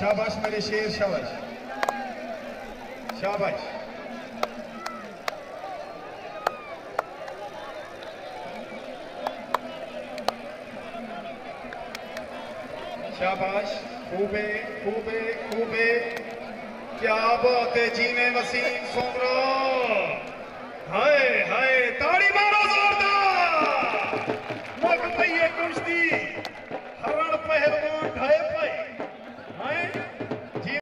शाबाश मेरे शेर, शाबाश शाबाश। शाबाश, खूबे खूबे खूबे, क्या बात है जीने वसीम सोमरा, हाय हाय ताड़ी।